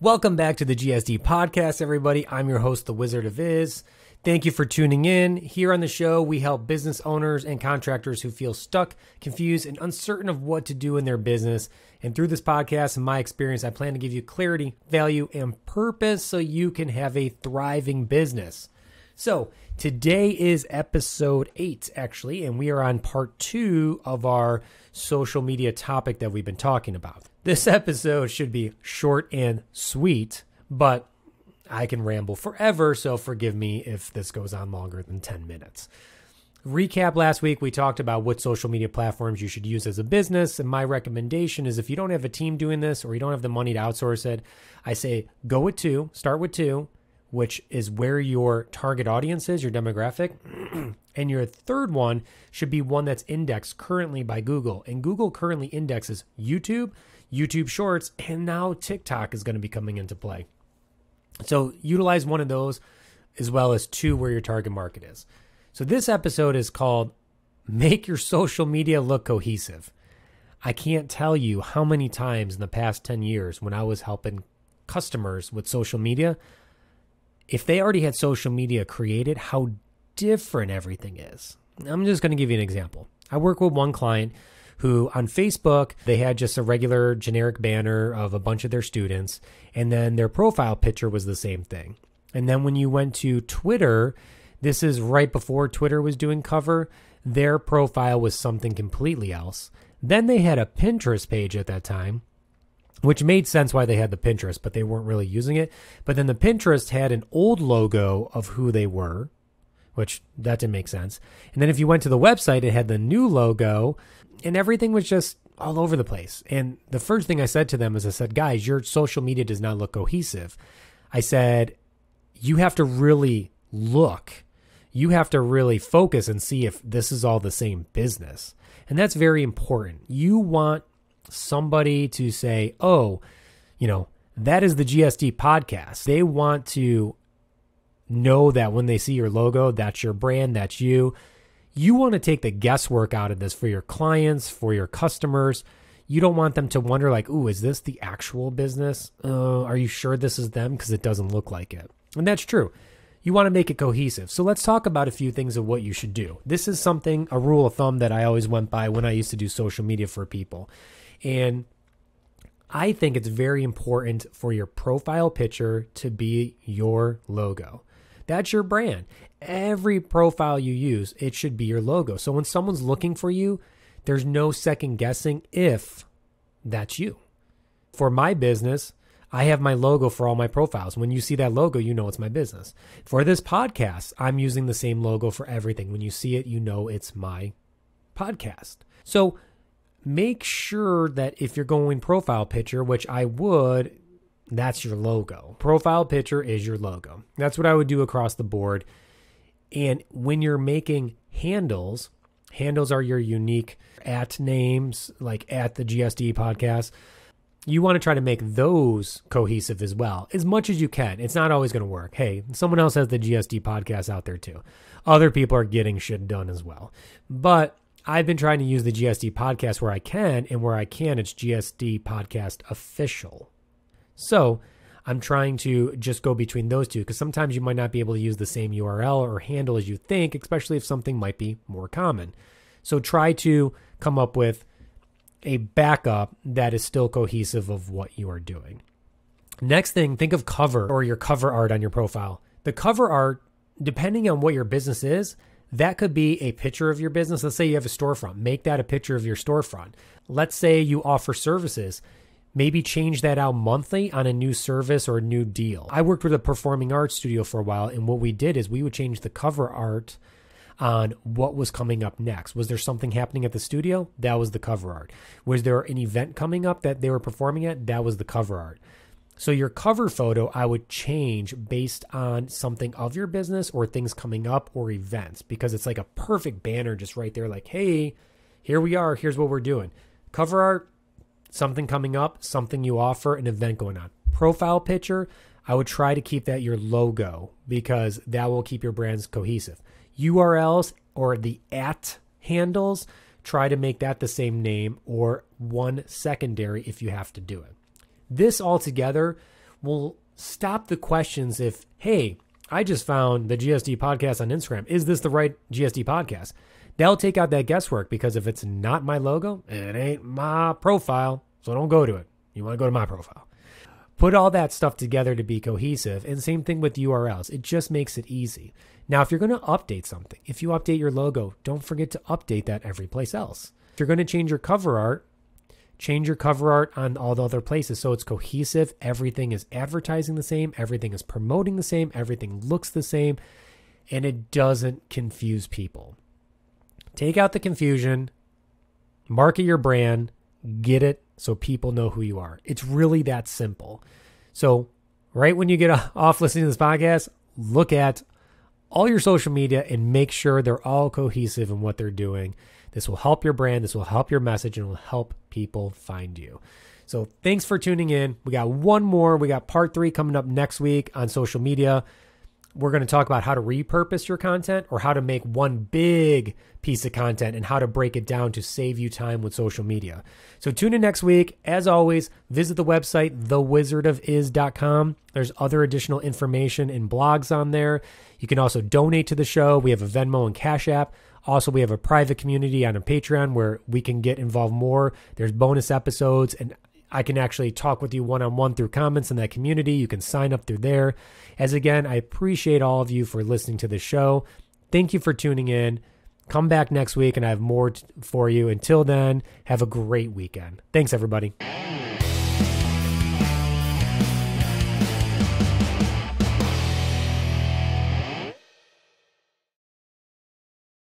Welcome back to the GSD Podcast, everybody. I'm your host, The Wizard of Iz. Thank you for tuning in. Here on the show, we help business owners and contractors who feel stuck, confused, and uncertain of what to do in their business. And through this podcast and my experience, I plan to give you clarity, value, and purpose so you can have a thriving business. So today is episode 8, actually, and we are on part 2 of our social media topic that we've been talking about. This episode should be short and sweet, but I can ramble forever, so forgive me if this goes on longer than 10 minutes. Recap: last week, we talked about what social media platforms you should use as a business, and my recommendation is if you don't have a team doing this or you don't have the money to outsource it, I say go with 2, start with 2, which is where your target audience is, your demographic. And your third one should be one that's indexed currently by Google. And Google currently indexes YouTube, YouTube Shorts, and now TikTok is going to be coming into play. So utilize one of those as well as 2 where your target market is. So this episode is called Make Your Social Media Look Cohesive. I can't tell you how many times in the past 10 years when I was helping customers with social media, if they already had social media created, how different everything is. I'm just going to give you an example. I work with one client who on Facebook, they had just a regular generic banner of a bunch of their students. And then their profile picture was the same thing. And then when you went to Twitter, this is right before Twitter was doing cover, their profile was something completely else. Then they had a Pinterest page at that time, which made sense why they had the Pinterest, but they weren't really using it. But then the Pinterest had an old logo of who they were, which that didn't make sense. And then if you went to the website, it had the new logo and everything was just all over the place. And the first thing I said to them is I said, guys, your social media does not look cohesive. I said, you have to really look. You have to really focus and see if this is all the same business. And that's very important. You want somebody to say, oh, you know, that is the GSD Podcast. They want to know that when they see your logo, that's your brand, that's you. You want to take the guesswork out of this for your clients, for your customers. You don't want them to wonder like, ooh, is this the actual business? Are you sure this is them? Because it doesn't look like it. And that's true. You want to make it cohesive. So let's talk about a few things of what you should do. This is something, a rule of thumb that I always went by when I used to do social media for people. And I think it's very important for your profile picture to be your logo. That's your brand. Every profile you use, it should be your logo. So when someone's looking for you, there's no second guessing if that's you. For my business, I have my logo for all my profiles. When you see that logo, you know it's my business. For this podcast, I'm using the same logo for everything. When you see it, you know it's my podcast. So make sure that if you're going profile picture, which I would, that's your logo. Profile picture is your logo. That's what I would do across the board. And when you're making handles, handles are your unique at names, like at the GSD Podcast. You want to try to make those cohesive as well, as much as you can. It's not always going to work. Hey, someone else has the GSD Podcast out there too. Other people are getting shit done as well. But I've been trying to use the GSD Podcast where I can, and where I can, it's GSD Podcast Official. So I'm trying to just go between those two because sometimes you might not be able to use the same URL or handle as you think, especially if something might be more common. So try to come up with a backup that is still cohesive of what you are doing. Next thing, think of cover or your cover art on your profile. The cover art, depending on what your business is, that could be a picture of your business. Let's say you have a storefront. Make that a picture of your storefront. Let's say you offer services. Maybe change that out monthly on a new service or a new deal. I worked with a performing arts studio for a while, and what we did is we would change the cover art on what was coming up next. Was there something happening at the studio? That was the cover art. Was there an event coming up that they were performing at? That was the cover art. So your cover photo, I would change based on something of your business or things coming up or events, because it's like a perfect banner just right there. Like, hey, here we are. Here's what we're doing. Cover art, something coming up, something you offer, an event going on. Profile picture, I would try to keep that your logo because that will keep your brands cohesive. URLs or the at handles, try to make that the same name or one secondary if you have to do it. This all together will stop the questions if, hey, I just found the GSD podcast on Instagram. Is this the right GSD podcast? They'll take out that guesswork, because if it's not my logo, it ain't my profile. So don't go to it. You want to go to my profile. Put all that stuff together to be cohesive. And same thing with URLs. It just makes it easy. Now, if you're going to update something, if you update your logo, don't forget to update that every place else. If you're going to change your cover art on all the other places so it's cohesive. Everything is advertising the same. Everything is promoting the same. Everything looks the same. And it doesn't confuse people. Take out the confusion. Market your brand. Get it so people know who you are. It's really that simple. So right when you get off listening to this podcast, look at all your social media and make sure they're all cohesive in what they're doing. This will help your brand. This will help your message, and it will help people find you. So thanks for tuning in. We got one more. We got part 3 coming up next week on social media. We're going to talk about how to repurpose your content, or how to make one big piece of content and how to break it down to save you time with social media. So tune in next week. As always, visit the website, thewizardofiz.com. There's other additional information and blogs on there. You can also donate to the show. We have a Venmo and Cash App. Also, we have a private community on a Patreon where we can get involved more. There's bonus episodes, and I can actually talk with you one-on-one through comments in that community. You can sign up through there. As again, I appreciate all of you for listening to the show. Thank you for tuning in. Come back next week and I have more for you. Until then, have a great weekend. Thanks, everybody.